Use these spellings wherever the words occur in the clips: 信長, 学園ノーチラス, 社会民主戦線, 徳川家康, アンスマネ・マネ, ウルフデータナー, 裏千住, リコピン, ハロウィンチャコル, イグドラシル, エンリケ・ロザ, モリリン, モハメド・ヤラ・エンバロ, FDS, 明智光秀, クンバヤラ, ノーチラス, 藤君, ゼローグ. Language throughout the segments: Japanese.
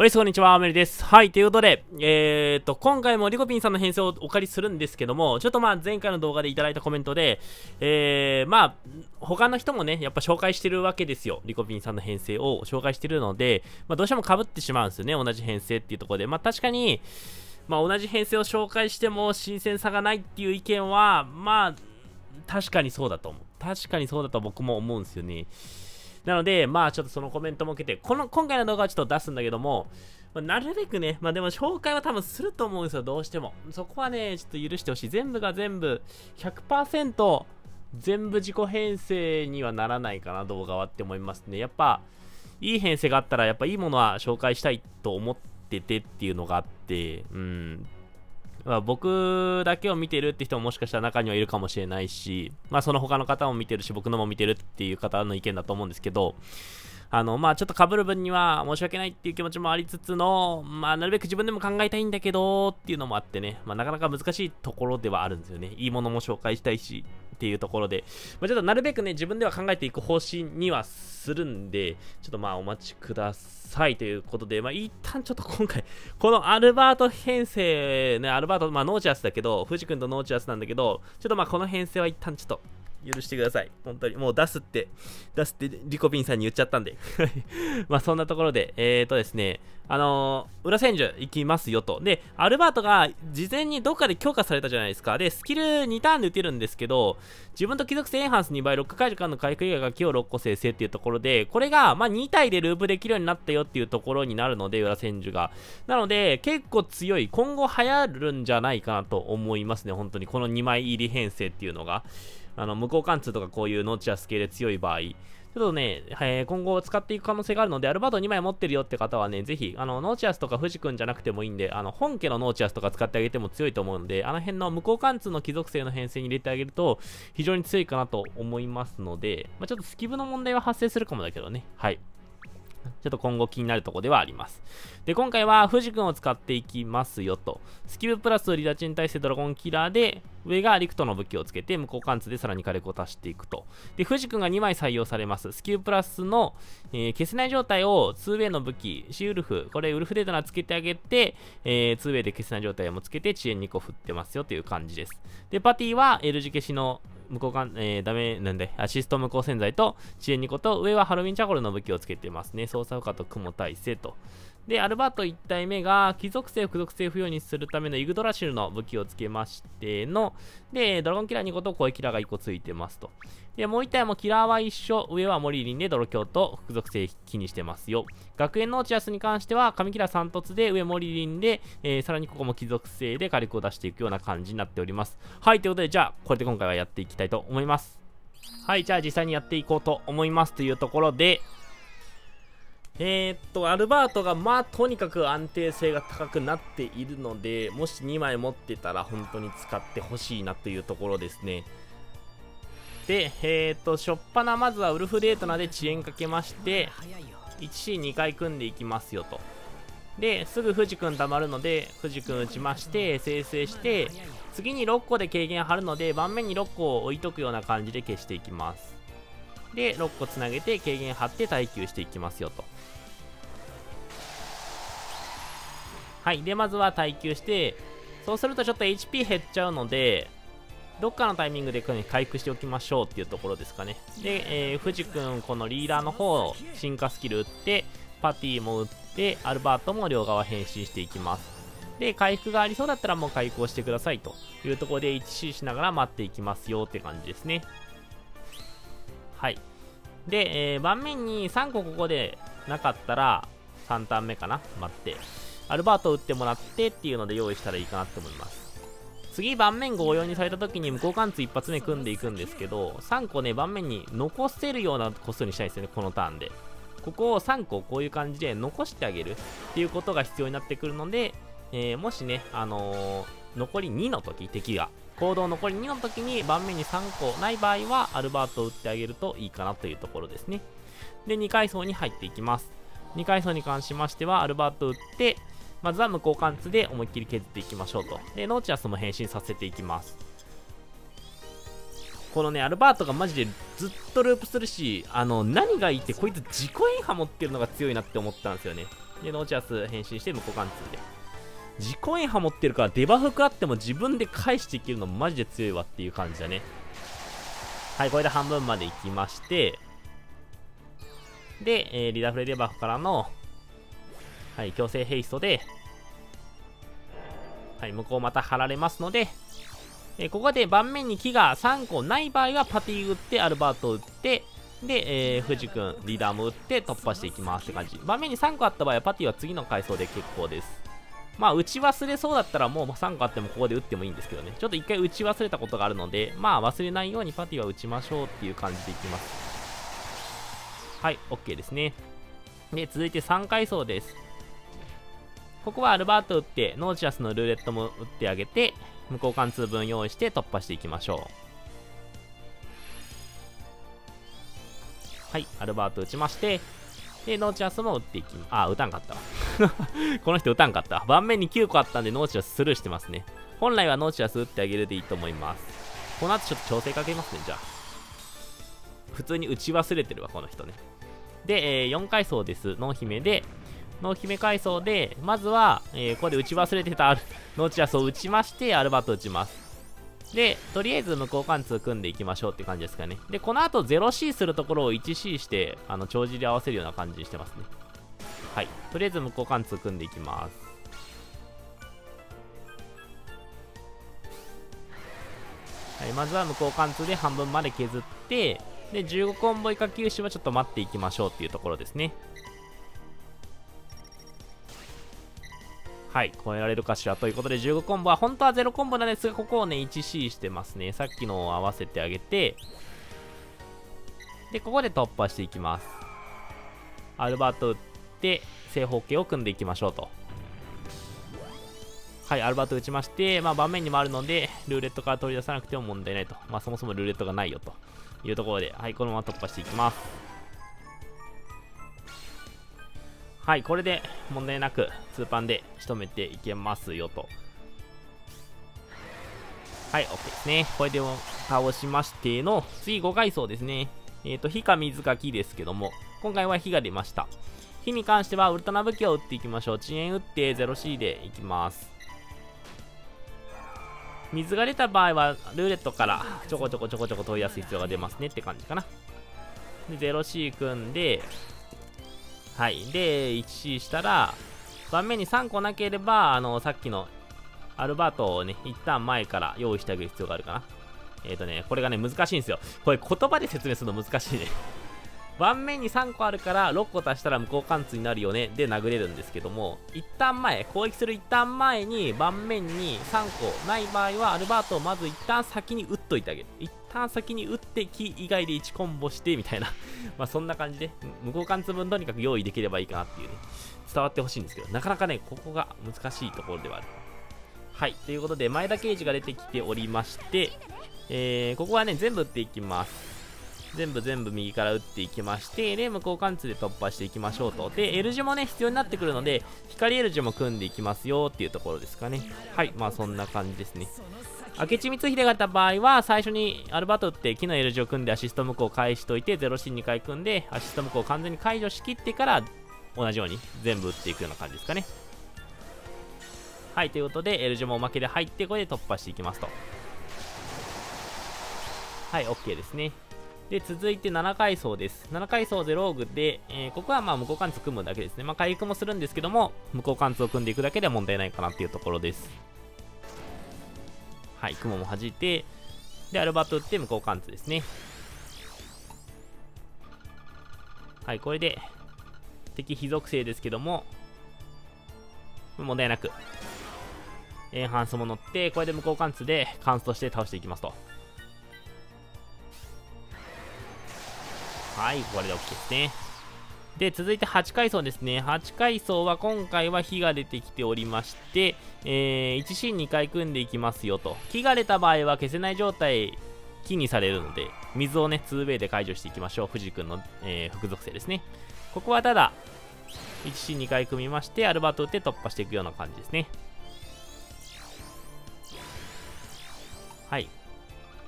おやすこんにちは、アメリです。はい、ということで、今回もリコピンさんの編成をお借りするんですけども、ちょっとまあ前回の動画でいただいたコメントで、まあ、他の人もね、やっぱ紹介してるわけですよ。リコピンさんの編成を紹介してるので、まあどうしても被ってしまうんですよね、同じ編成っていうところで。まあ確かに、まあ同じ編成を紹介しても新鮮さがないっていう意見は、まあ、確かにそうだと思う。確かにそうだと僕も思うんですよね。なので、まあちょっとそのコメントも受けて、今回の動画はちょっと出すんだけども、まあ、なるべくね、まあでも紹介は多分すると思うんですよ、どうしても。そこはね、ちょっと許してほしい。全部が全部、100% 全部自己編成にはならないかな、動画はって思いますね。やっぱ、いい編成があったら、やっぱいいものは紹介したいと思っててっていうのがあって、うん。まあ、僕だけを見てるって人ももしかしたら中にはいるかもしれないし、まあその他の方も見てるし、僕のも見てるっていう方の意見だと思うんですけど、まあちょっと被る分には申し訳ないっていう気持ちもありつつの、まあなるべく自分でも考えたいんだけどっていうのもあってね、まあなかなか難しいところではあるんですよね。いいものも紹介したいしっていうところで、まあ、ちょっとなるべくね、自分では考えていく方針にはするんで、ちょっとまあお待ちくださいということで、まあ一旦ちょっと今回、このアルバート編成、ね、アルバート、まあノーチアスだけど、藤君とノーチアスなんだけど、ちょっとまあこの編成は一旦ちょっと、許してください。本当に。もう出すってリコピンさんに言っちゃったんで。まあそんなところで、ですね、裏千住行きますよと。で、アルバートが事前にどっかで強化されたじゃないですか。で、スキル2ターンで打てるんですけど、自分と貴族性エンハンス2倍、6解除間の回復以外が気を6個生成っていうところで、これが、まあ2体でループできるようになったよっていうところになるので、裏千住が。なので、結構強い。今後流行るんじゃないかなと思いますね。本当に。この2枚入り編成っていうのが。無効貫通とかこういうノーチアス系で強い場合、ちょっとね、今後使っていく可能性があるので、アルバート2枚持ってるよって方はね、ぜひ、ノーチアスとか藤君じゃなくてもいいんで、本家のノーチアスとか使ってあげても強いと思うので、あの辺の無効貫通の貴族性の編成に入れてあげると、非常に強いかなと思いますので、まあ、ちょっとスキブの問題は発生するかもだけどね、はい。ちょっと今後気になるところではあります。で、今回は藤君を使っていきますよと。スキルプラスリダチに対してドラゴンキラーで、上がリクトの武器をつけて、無効貫通でさらに火力を足していくと。で、藤君が2枚採用されます。スキルプラスの、消せない状態を 2way の武器、シウルフ、これウルフデータナーつけてあげて、2way で消せない状態もつけて、遅延2個振ってますよという感じです。で、パティは L 字消しの無効貫、ダメなんで、アシスト無効洗剤と遅延2個と、上はハロウィンチャコルの武器をつけてますね。操作不可と雲耐性と。で、アルバート1体目が、貴族性を付属性不要にするためのイグドラシルの武器をつけましての、で、ドラゴンキラー2個と声キラーが1個ついてますと。で、もう1体もキラーは一緒、上はモリリンで泥強と付属性気にしてますよ。学園のチアスに関しては、神キラー3凸で、上モリリンで、さらにここも貴族性で火力を出していくような感じになっております。はい、ということで、じゃあ、これで今回はやっていきたいと思います。はい、じゃあ実際にやっていこうと思いますというところで、アルバートが、まあ、とにかく安定性が高くなっているので、もし2枚持ってたら本当に使ってほしいなというところですね。で、しょっぱな、まずはウルフデートナーで遅延かけまして、1C2 回組んでいきますよと。で、すぐ藤君溜まるので、藤君打ちまして、生成して、次に6個で軽減貼るので、盤面に6個を置いとくような感じで消していきます。で、6個つなげて、軽減貼って耐久していきますよと。はい。で、まずは耐久して、そうするとちょっと HP 減っちゃうので、どっかのタイミングで回復しておきましょうっていうところですかね。で、藤君、このリーダーの方、進化スキル打って、パティも打って、アルバートも両側変身していきます。で、回復がありそうだったらもう回復をしてくださいというところで 1C しながら待っていきますよって感じですね。はい。で、盤面に3個ここでなかったら、3ターン目かな待って。アルバートを打ってもらってっていうので用意したらいいかなと思います。次、盤面54にされた時に無効貫通一発目組んでいくんですけど、3個ね、盤面に残せるような個数にしたいんですよね、このターンで。ここを3個こういう感じで残してあげるっていうことが必要になってくるので、もしね、残り2の時、敵が。行動残り2の時に盤面に3個ない場合は、アルバートを打ってあげるといいかなというところですね。で、2階層に入っていきます。2階層に関しましては、アルバートを打って、まずは無効貫通で思いっきり削っていきましょうと。で、ノーチアスも変身させていきます。このね、アルバートがマジでずっとループするし、何がいいって、こいつ自己エンハ持ってるのが強いなって思ったんですよね。でノーチャス変身して無効貫通で、自己炎波持ってるからデバフ食あっても自分で返していけるのマジで強いわっていう感じだね。はい、これで半分までいきまして、で、リダフレデバフからの、はい、強制ヘイストで、はい、向こうまた張られますので、ここで盤面に木が3個ない場合はパティ打ってアルバート打って、で、藤君リーダーも打って突破していきますって感じ。盤面に3個あった場合はパティは次の回想で結構です。まあ打ち忘れそうだったらもう3個あってもここで打ってもいいんですけどね、ちょっと1回打ち忘れたことがあるので、まあ忘れないようにパティは打ちましょうっていう感じでいきます。はい、 OK ですね。で、続いて3回想です。ここはアルバート打ってノーチアスのルーレットも打ってあげて、無効貫通分用意して突破していきましょう。はい、アルバート打ちまして、でノーチアスも打っていき、あ、打たんかったこの人打たんかった。盤面に9個あったんでノーチアススルーしてますね。本来はノーチアス打ってあげるでいいと思います。この後ちょっと調整かけますね。じゃあ普通に打ち忘れてるわこの人ね。で、4階層です。濃姫で、濃姫階層でまずは、ここで打ち忘れてたノーチアスを打ちまして、アルバート打ちます。で、とりあえず無効貫通組んでいきましょうって感じですかね。で、この後 0C するところを 1C して、帳尻合わせるような感じにしてますね。はい、とりあえず無効貫通組んでいきます。はい、まずは無効貫通で半分まで削って、で、15コンボ以下吸収はちょっと待っていきましょうっていうところですね。はい、超えられるかしらということで、15コンボは本当は0コンボなんですが、ここをね 1C してますね。さっきのを合わせてあげて、で、ここで突破していきます。アルバート打って正方形を組んでいきましょうと。はい、アルバート打ちまして、まあ盤面にもあるのでルーレットから取り出さなくても問題ないと。まあそもそもルーレットがないよというところで、はい、このまま突破していきます。はい、これで問題なくツーパンで仕留めていけますよと。はい、 OK ですね。これで倒しましての次5階層ですね。火か水か木ですけども、今回は火が出ました。火に関してはウルトラ武器を打っていきましょう。遅延打って 0C でいきます。水が出た場合はルーレットからちょこちょこちょこちょこ問い出す必要が出ますねって感じかな。で 0C 組んで、はい、で 1C したら盤面に3個なければさっきのアルバートをね一旦前から用意してあげる必要があるかな。これがね難しいんですよ。これ言葉で説明するの難しいね盤面に3個あるから6個足したら無効貫通になるよねで殴れるんですけども、一旦前攻撃する一旦前に盤面に3個ない場合はアルバートをまず一旦先に打っといてあげる。一旦先に打って木以外で1コンボしてみたいなまあそんな感じで無効貫通分とにかく用意できればいいかなっていうね、伝わってほしいんですけど、なかなかねここが難しいところではある。はい、ということで前田刑事が出てきておりまして、ここはね全部打っていきます。全部右から打っていきまして、で無効貫通で突破していきましょうと。で L 字もね必要になってくるので光 L 字も組んでいきますよっていうところですかね。はい、まあそんな感じですね。明智光秀がいた場合は最初にアルバート打って木の L 字を組んでアシスト無効を返しといて 0C2 回組んでアシスト無効を完全に解除しきってから同じように全部打っていくような感じですかね。はい、ということで L 字もおまけで入ってこれで突破していきますと。はい、 OK ですね。で続いて7階層です。7階層ゼローグで、ここはまあ無効貫通組むだけですね。まあ回復もするんですけども無効貫通を組んでいくだけでは問題ないかなっていうところです。はい、雲も弾いて、でアルバート打って無効貫通ですね。はい、これで敵非属性ですけども問題なくエンハンスも乗って、これで無効貫通でカンストして倒していきますと。はい、これで OK ですね。で続いて8階層ですね。8階層は今回は火が出てきておりまして、1シーン2回組んでいきますよと。火が出た場合は消せない状態木にされるので水をね 2way で解除していきましょう。藤君の、副属性ですね。ここはただ1シーン2回組みましてアルバート打って突破していくような感じですね。はい、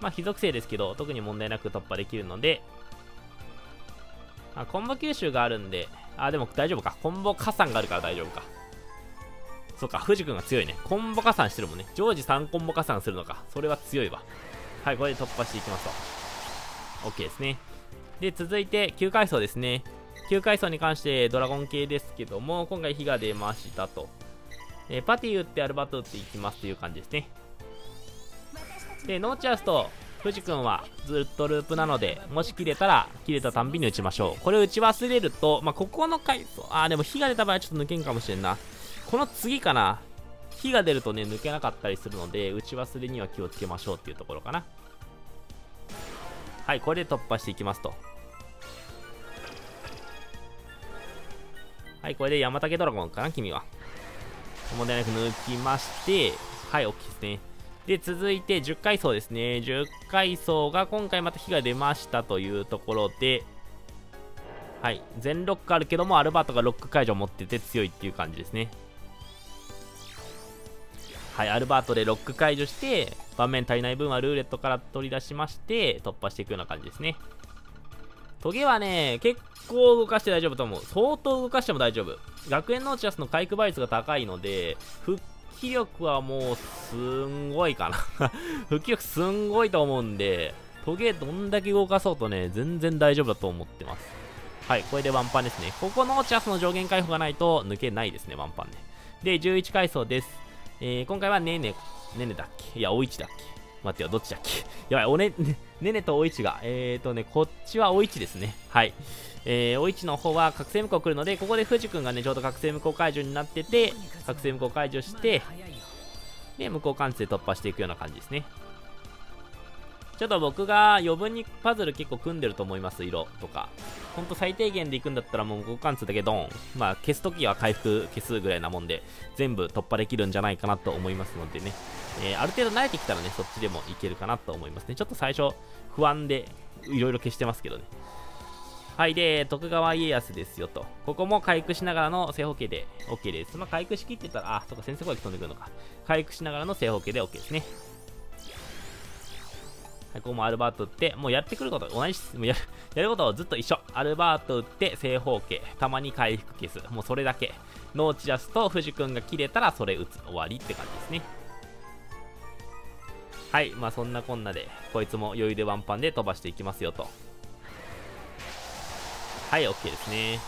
まあ非属性ですけど特に問題なく突破できるので、あ、コンボ吸収があるんで、あ、でも大丈夫か。コンボ加算があるから大丈夫か。そうか、藤君が強いね。コンボ加算してるもんね。常時3コンボ加算するのか。それは強いわ。はい、これで突破していきますと。OK ですね。で、続いて、9階層ですね。9階層に関してドラゴン系ですけども、今回火が出ましたと。パティ打ってアルバト打っていきますという感じですね。で、ノーチャースと藤君はずっとループなので、もし切れたら切れたたんびに打ちましょう。これ打ち忘れると、まあ、ここの回、あ、でも火が出た場合はちょっと抜けんかもしれんな。この次かな、火が出るとね抜けなかったりするので、打ち忘れには気をつけましょうっていうところかな。はい、これで突破していきますと。はい、これで山竹ドラゴンかな、君は。問題なく抜きまして、はい、OK ですね。で、続いて10階層ですね。10階層が今回また火が出ましたというところで、はい、全ロックあるけども、アルバートがロック解除持ってて強いっていう感じですね。はい、アルバートでロック解除して、盤面足りない分はルーレットから取り出しまして、突破していくような感じですね。トゲはね、結構動かして大丈夫と思う。相当動かしても大丈夫。学園ノーチャスの回復倍率が高いので、復帰力はもうすんごいかな。復帰力すんごいと思うんで、トゲどんだけ動かそうとね、全然大丈夫だと思ってます。はい、これでワンパンですね。ここノーチャスの上限解放がないと抜けないですね、ワンパンね。で、11階層です。今回はねねだっけ、いや、おいちだっけ。待ってよ、どっちだっけ。やばい、おね、ねねとおいちが。こっちはおいちですね。はい。おいちの方は覚醒無効来るので、ここで藤君がね、ちょうど覚醒無効解除になってて、覚醒無効解除して、で、無効完成突破していくような感じですね。ちょっと僕が余分にパズル結構組んでると思います、色とか。ほんと最低限でいくんだったらもう無効完成だけドン。まあ、消すときは回復消すぐらいなもんで、全部突破できるんじゃないかなと思いますのでね。ある程度慣れてきたらね、そっちでもいけるかなと思いますね。ちょっと最初、不安でいろいろ消してますけどね。はい、で、徳川家康ですよと。ここも回復しながらの正方形で OK です。まあ、回復しきってたら、あ、そっか、先制攻撃飛んでくるのか。回復しながらの正方形で OK ですね。はい、ここもアルバート打って、もうやってくること、同じ、もうやることはずっと一緒。アルバート打って、正方形。たまに回復消す。もうそれだけ。ノーチラスと藤君が切れたら、それ打つ。終わりって感じですね。はい、まあそんなこんなで、こいつも余裕でワンパンで飛ばしていきますよと。はい、OK ですね。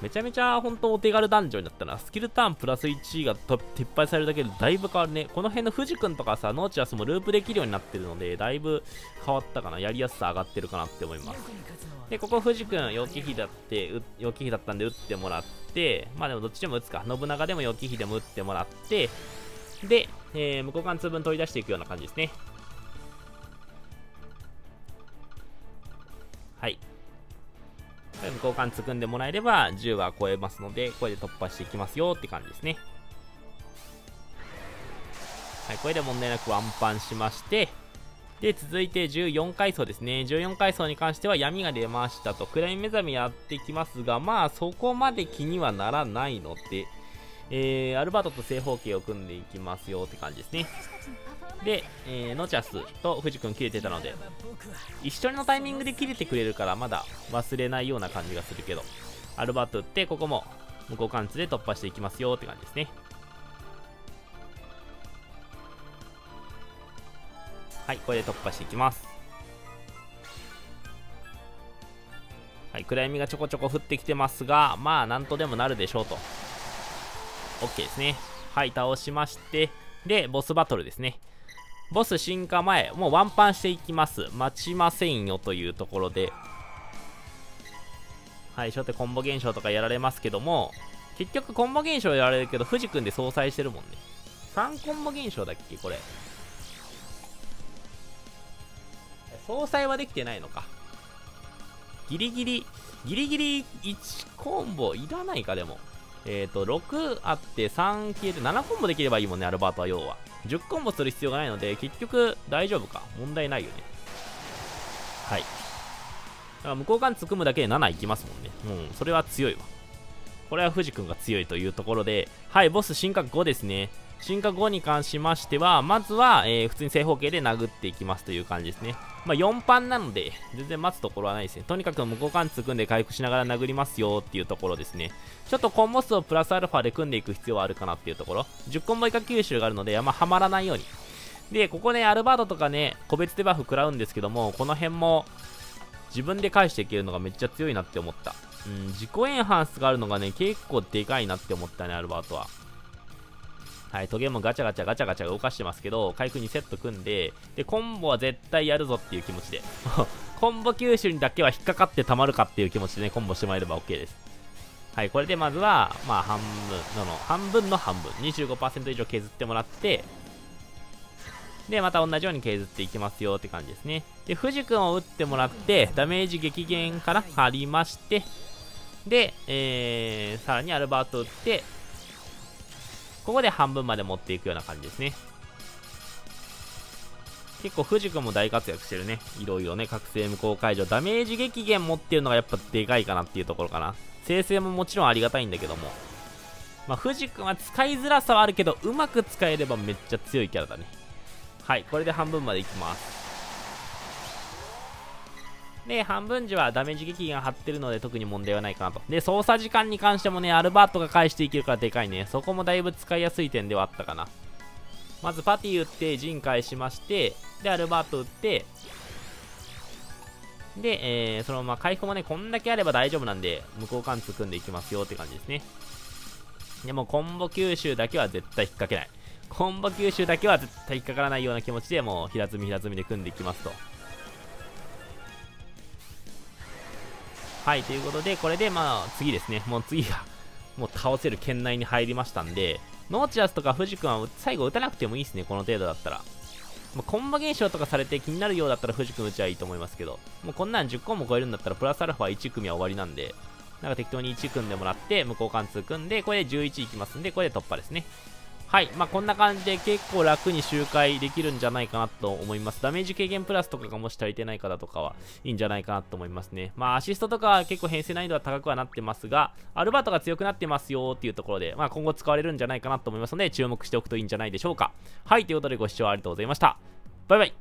めちゃめちゃ本当お手軽ダンジョンになったな。スキルターンプラス1が撤廃されるだけでだいぶ変わるね。この辺の藤君とかさ、ノーチラスもループできるようになってるので、だいぶ変わったかな。やりやすさ上がってるかなって思います。で、ここ藤君、陽気比だったんで打ってもらって、まあでもどっちでも打つか。信長でも陽気比でも打ってもらって、で、無効貫通分取り出していくような感じですね。はい。無効貫通組んでもらえれば10は超えますので、これで突破していきますよって感じですね。はい、これで問題なくワンパンしまして、で、続いて14階層ですね。14階層に関しては闇が出ましたと。暗い目覚めやってきますが、まあそこまで気にはならないので、アルバートと正方形を組んでいきますよって感じですね。で、ノチャスと藤君切れてたので、一緒のタイミングで切れてくれるからまだ忘れないような感じがするけど、アルバート打ってここも無効貫通で突破していきますよって感じですね。はい、これで突破していきます。はい、暗闇がちょこちょこ降ってきてますが、まあなんとでもなるでしょうと。OK ですね。はい、倒しまして、で、ボスバトルですね。ボス進化前、もうワンパンしていきます。待ちませんよというところで。はい、初手コンボ現象とかやられますけども、結局コンボ現象やられるけど、藤君で相殺してるもんね。3コンボ現象だっけ、これ。相殺はできてないのか。ギリギリ1コンボいらないか、でも。6あって3消えて7コンボできればいいもんね、アルバートは要は。10コンボする必要がないので、結局大丈夫か。問題ないよね。はい。だから無効貫通組むだけで7いきますもんね。うん、それは強いわ。これは藤君が強いというところで、はい、ボス進化5ですね。進化後に関しましては、まずは、普通に正方形で殴っていきますという感じですね。まあ、4番なので、全然待つところはないですね。とにかく無効貫通組んで回復しながら殴りますよっていうところですね。ちょっとコンボ数をプラスアルファで組んでいく必要はあるかなっていうところ。10コンボ以下吸収があるので、あんまはまらないように。で、ここね、アルバートとかね、個別デバフ食らうんですけども、この辺も、自分で返していけるのがめっちゃ強いなって思った。うん、自己エンハンスがあるのがね、結構でかいなって思ったね、アルバートは。はい、トゲもガチャガチャ動かしてますけど、回復2セット組んで、で、コンボは絶対やるぞっていう気持ちで。コンボ吸収にだけは引っかかってたまるかっていう気持ちでね、コンボしてもらえれば OK です。はい、これでまずは、まあ、半分、25% 以上削ってもらって、で、また同じように削っていきますよって感じですね。で、藤君を打ってもらって、ダメージ激減から張りまして、で、さらにアルバート打って、ここで半分まで持っていくような感じですね。結構藤君も大活躍してるね。いろいろね、覚醒無効解除、ダメージ激減持ってるのがやっぱでかいかなっていうところかな。生成ももちろんありがたいんだけども。まあ、藤君は使いづらさはあるけど、うまく使えればめっちゃ強いキャラだね。はい、これで半分までいきます。で、半分時はダメージ撃が張ってるので特に問題はないかなと。で、操作時間に関してもね、アルバートが返していけるからでかいね。そこもだいぶ使いやすい点ではあったかな。まずパティ打って、陣返しまして、で、アルバート打って、で、そのまま回復もね、こんだけあれば大丈夫なんで、無効貫通組んでいきますよって感じですね。でも、コンボ吸収だけは絶対引っ掛けない。コンボ吸収だけは絶対引っかからないような気持ちでもう平積みで組んでいきますと。はい、ということでこれでまあ次ですね。もう次がもう倒せる圏内に入りましたんで、ノーチラスとか藤君は最後打たなくてもいいですね。この程度だったら、まあ、コンボ減少とかされて気になるようだったら藤君打ちはいいと思いますけど、もうこんなん10個も超えるんだったらプラスアルファ1組は終わりなんで、なんか適当に1組んでもらって無効貫通組んで、これで11いきますんで、これで突破ですね。はい、まあ、こんな感じで結構楽に周回できるんじゃないかなと思います。ダメージ軽減プラスとかがもし足りてない方とかはいいんじゃないかなと思いますね。まあ、アシストとかは結構編成難易度は高くはなってますが、アルバートが強くなってますよっていうところで、まあ、今後使われるんじゃないかなと思いますので、注目しておくといいんじゃないでしょうか。はい、ということでご視聴ありがとうございました。バイバイ。